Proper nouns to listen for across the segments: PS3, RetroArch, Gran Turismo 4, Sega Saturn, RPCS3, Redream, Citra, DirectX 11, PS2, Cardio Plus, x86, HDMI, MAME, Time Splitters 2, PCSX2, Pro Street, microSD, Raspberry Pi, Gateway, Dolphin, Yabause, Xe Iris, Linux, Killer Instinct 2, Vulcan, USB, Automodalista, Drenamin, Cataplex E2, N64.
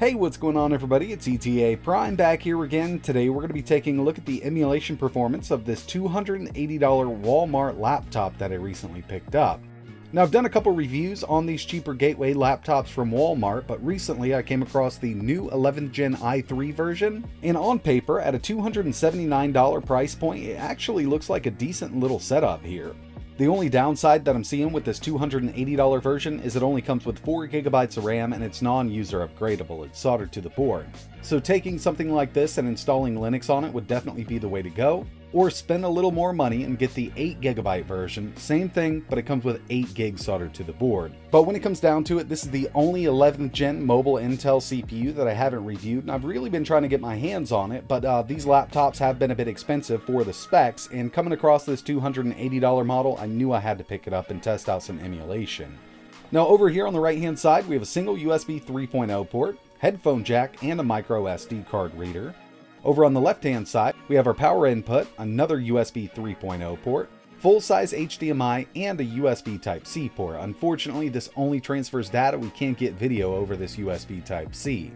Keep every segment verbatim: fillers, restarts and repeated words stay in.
Hey, what's going on everybody? It's E T A Prime back here again. Today we're going to be taking a look at the emulation performance of this two hundred eighty dollar Walmart laptop that I recently picked up. Now I've done a couple reviews on these cheaper Gateway laptops from Walmart, but recently I came across the new eleventh gen i three version, and on paper at a two hundred seventy-nine dollar price point it actually looks like a decent little setup here. The only downside that I'm seeing with this two hundred eighty dollar version is it only comes with four gigabytes of RAM and it's non-user upgradable, it's soldered to the board. So taking something like this and installing Linux on it would definitely be the way to go, or spend a little more money and get the eight gigabyte version, same thing, but it comes with eight gigs soldered to the board. But when it comes down to it, this is the only eleventh gen mobile Intel C P U that I haven't reviewed, and I've really been trying to get my hands on it, but uh, these laptops have been a bit expensive for the specs, and coming across this two hundred eighty dollar model, I knew I had to pick it up and test out some emulation. Now over here on the right hand side, we have a single U S B three point oh port, headphone jack, and a micro S D card reader. Over on the left-hand side, we have our power input, another U S B three point oh port, full-size H D M I, and a U S B Type C port. Unfortunately, this only transfers data. We can't get video over this U S B Type C.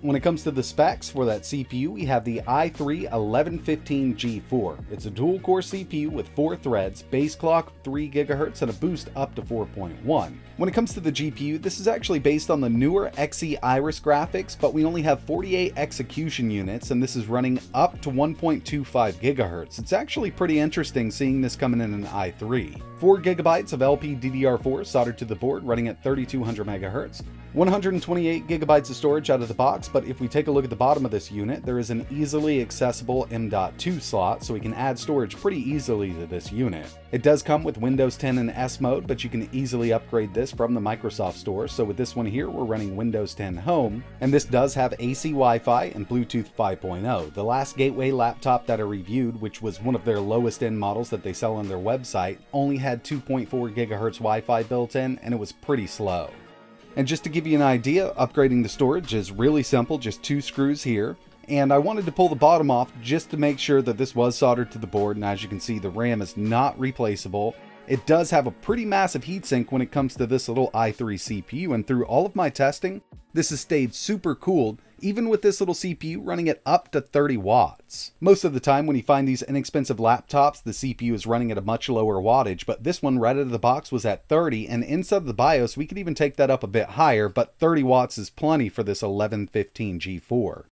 When it comes to the specs for that C P U, we have the i three eleven fifteen G four. It's a dual-core C P U with four threads, base clock three gigahertz, and a boost up to four point one. When it comes to the G P U, this is actually based on the newer Xe Iris graphics, but we only have forty-eight execution units, and this is running up to one point two five gigahertz. It's actually pretty interesting seeing this coming in an i three. four gigabytes of L P D D R four soldered to the board, running at thirty-two hundred megahertz. one hundred twenty-eight gigabytes of storage out of the box, but if we take a look at the bottom of this unit, there is an easily accessible M dot two slot, so we can add storage pretty easily to this unit. It does come with Windows ten and S mode, but you can easily upgrade this from the Microsoft Store, so with this one here, we're running Windows ten Home, and this does have A C Wi-Fi and Bluetooth five point oh. The last Gateway laptop that I reviewed, which was one of their lowest end models that they sell on their website, only had two point four gigahertz Wi-Fi built in, and it was pretty slow. And just to give you an idea, upgrading the storage is really simple, just two screws here. And I wanted to pull the bottom off just to make sure that this was soldered to the board, and as you can see, the RAM is not replaceable. It does have a pretty massive heatsink when it comes to this little i three C P U, and through all of my testing, this has stayed super cooled, even with this little C P U running at up to thirty watts. Most of the time when you find these inexpensive laptops, the C P U is running at a much lower wattage, but this one right out of the box was at thirty, and inside the BIOS we could even take that up a bit higher, but thirty watts is plenty for this eleven fifteen G four.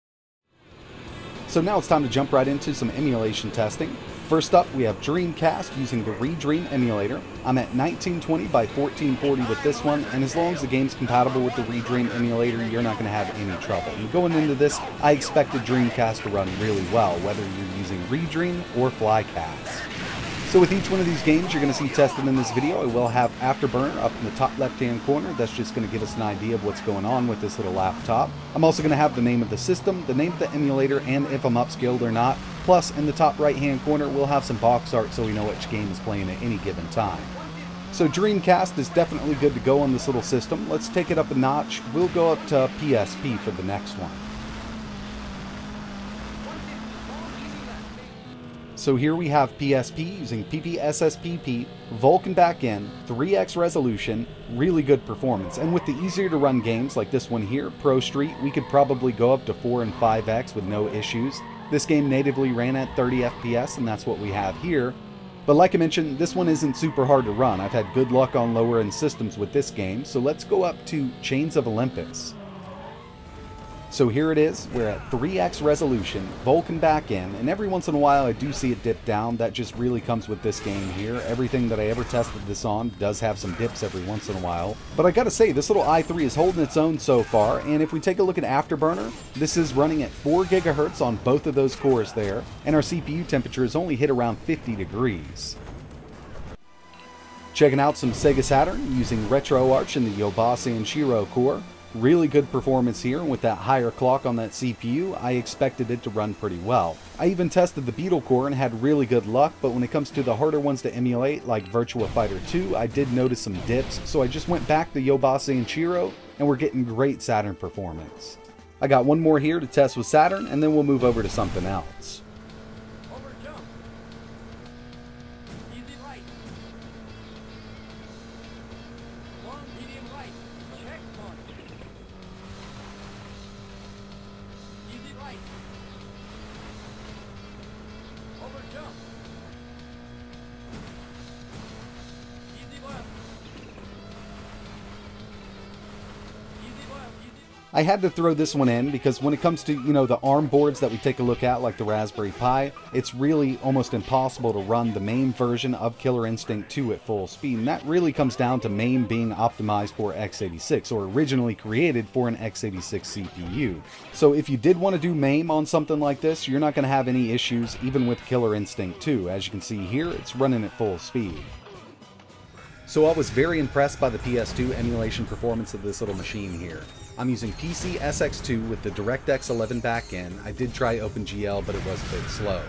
So now it's time to jump right into some emulation testing. First up, we have Dreamcast using the Redream emulator. I'm at nineteen twenty by fourteen forty with this one, and as long as the game's compatible with the Redream emulator, you're not going to have any trouble. And going into this, I expected Dreamcast to run really well, whether you're using Redream or Flycast. So with each one of these games you're going to see tested in this video, I will have Afterburner up in the top left-hand corner. That's just going to give us an idea of what's going on with this little laptop. I'm also going to have the name of the system, the name of the emulator, and if I'm upscaled or not. Plus, in the top right-hand corner, we'll have some box art so we know which game is playing at any given time. So Dreamcast is definitely good to go on this little system. Let's take it up a notch. We'll go up to P S P for the next one. So here we have P S P using P P S S P P, Vulcan backend, three X resolution, really good performance. And with the easier to run games like this one here, Pro Street, we could probably go up to four and five X with no issues. This game natively ran at thirty F P S, and that's what we have here. But like I mentioned, this one isn't super hard to run. I've had good luck on lower end systems with this game, so let's go up to Chains of Olympus. So here it is, we're at three X resolution, Vulcan back in, and every once in a while I do see it dip down. That just really comes with this game here. Everything that I ever tested this on does have some dips every once in a while. But I gotta say, this little i three is holding its own so far, and if we take a look at Afterburner, this is running at four gigahertz on both of those cores there, and our C P U temperature has only hit around fifty degrees. Checking out some Sega Saturn using RetroArch in the Yabause and Shiro core. Really good performance here, and with that higher clock on that C P U, I expected it to run pretty well. I even tested the Beetle core and had really good luck, but when it comes to the harder ones to emulate, like Virtua Fighter two, I did notice some dips, so I just went back to Yobase and Shiro, and we're getting great Saturn performance. I got one more here to test with Saturn, and then we'll move over to something else. I had to throw this one in because when it comes to, you know, the ARM boards that we take a look at, like the Raspberry Pi, it's really almost impossible to run the MAME version of Killer Instinct two at full speed, and that really comes down to MAME being optimized for x eighty-six, or originally created for an x eighty-six C P U. So if you did want to do MAME on something like this, you're not going to have any issues even with Killer Instinct two. As you can see here, it's running at full speed. So I was very impressed by the P S two emulation performance of this little machine here. I'm using P C S X two with the DirectX eleven backend. I did try OpenGL, but it was a bit slow.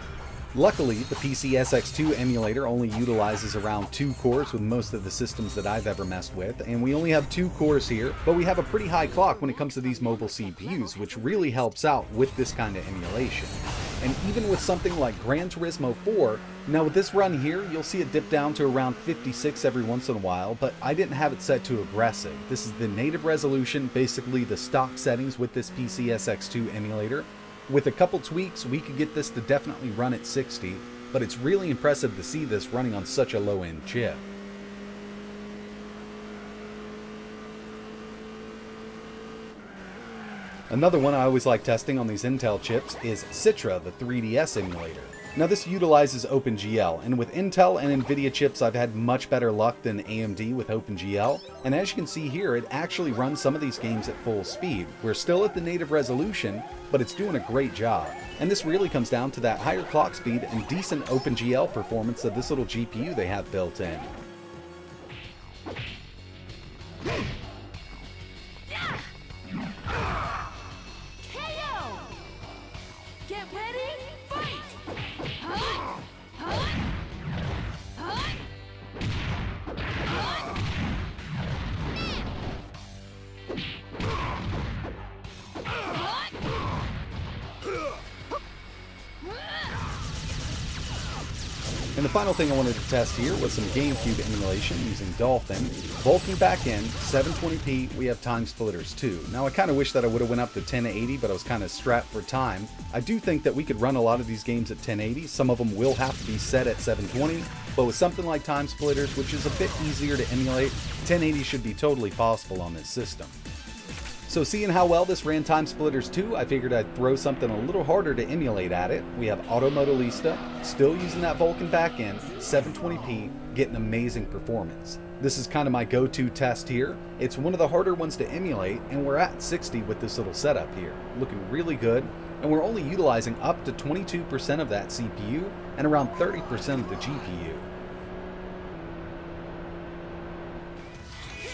Luckily, the P C S X two emulator only utilizes around two cores with most of the systems that I've ever messed with, and we only have two cores here, but we have a pretty high clock when it comes to these mobile C P Us, which really helps out with this kind of emulation. And even with something like Gran Turismo four, now with this run here, you'll see it dip down to around fifty-six every once in a while, but I didn't have it set to aggressive. This is the native resolution, basically the stock settings with this P C S X two emulator. With a couple tweaks, we could get this to definitely run at sixty, but it's really impressive to see this running on such a low-end chip. Another one I always like testing on these Intel chips is Citra, the three D S emulator. Now this utilizes OpenGL, and with Intel and NVIDIA chips I've had much better luck than A M D with OpenGL, and as you can see here, it actually runs some of these games at full speed. We're still at the native resolution, but it's doing a great job. And this really comes down to that higher clock speed and decent OpenGL performance of this little G P U they have built in. And the final thing I wanted to test here was some GameCube emulation using Dolphin. Vulcan backend, seven twenty p, we have Time Splitters two. Now I kind of wish that I would have went up to ten eighty, but I was kind of strapped for time. I do think that we could run a lot of these games at ten eighty. Some of them will have to be set at seven twenty, but with something like Time Splitters, which is a bit easier to emulate, ten eighty should be totally possible on this system. So seeing how well this ran Time Splitters two, I figured I'd throw something a little harder to emulate at it. We have Automodalista, still using that Vulcan backend, seven twenty p, getting amazing performance. This is kind of my go-to test here. It's one of the harder ones to emulate, and we're at sixty with this little setup here. Looking really good, and we're only utilizing up to twenty-two percent of that C P U and around thirty percent of the G P U.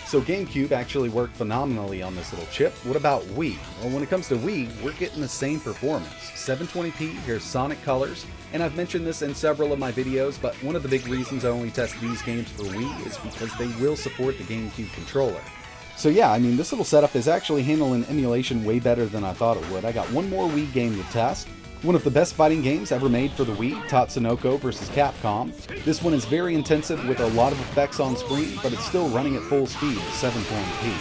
So GameCube actually worked phenomenally on this little chip. What about Wii? Well, when it comes to Wii, we're getting the same performance. seven twenty p, here's Sonic Colors, and I've mentioned this in several of my videos, but one of the big reasons I only test these games for Wii is because they will support the GameCube controller. So yeah, I mean, this little setup is actually handling emulation way better than I thought it would. I got one more Wii game to test. One of the best fighting games ever made for the Wii, Tatsunoko versus. Capcom. This one is very intensive with a lot of effects on screen, but it's still running at full speed at seven twenty p.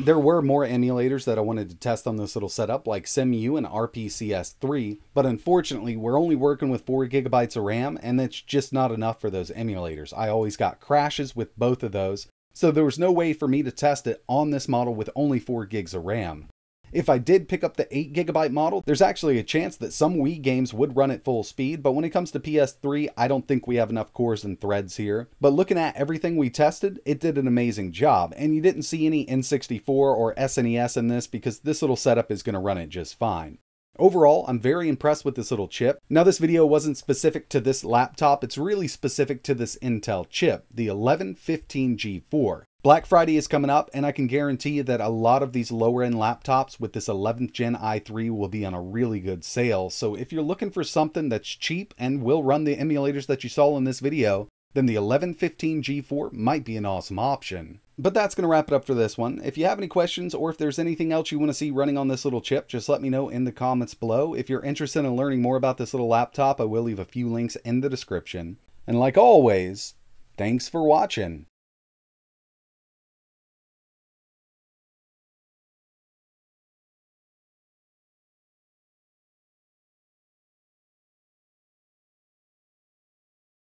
There were more emulators that I wanted to test on this little setup, like SimU and R P C S three, but unfortunately we're only working with four gigabytes of RAM, and that's just not enough for those emulators. I always got crashes with both of those, so there was no way for me to test it on this model with only four gigs of RAM. If I did pick up the eight gigabyte model, there's actually a chance that some Wii games would run at full speed, but when it comes to P S three, I don't think we have enough cores and threads here. But looking at everything we tested, it did an amazing job, and you didn't see any N sixty-four or S N E S in this because this little setup is going to run it just fine. Overall, I'm very impressed with this little chip. Now this video wasn't specific to this laptop, it's really specific to this Intel chip, the eleven fifteen G four. Black Friday is coming up, and I can guarantee you that a lot of these lower-end laptops with this eleventh gen i three will be on a really good sale. So if you're looking for something that's cheap and will run the emulators that you saw in this video, then the eleven fifteen G four might be an awesome option. But that's going to wrap it up for this one. If you have any questions or if there's anything else you want to see running on this little chip, just let me know in the comments below. If you're interested in learning more about this little laptop, I will leave a few links in the description. And like always, thanks for watching.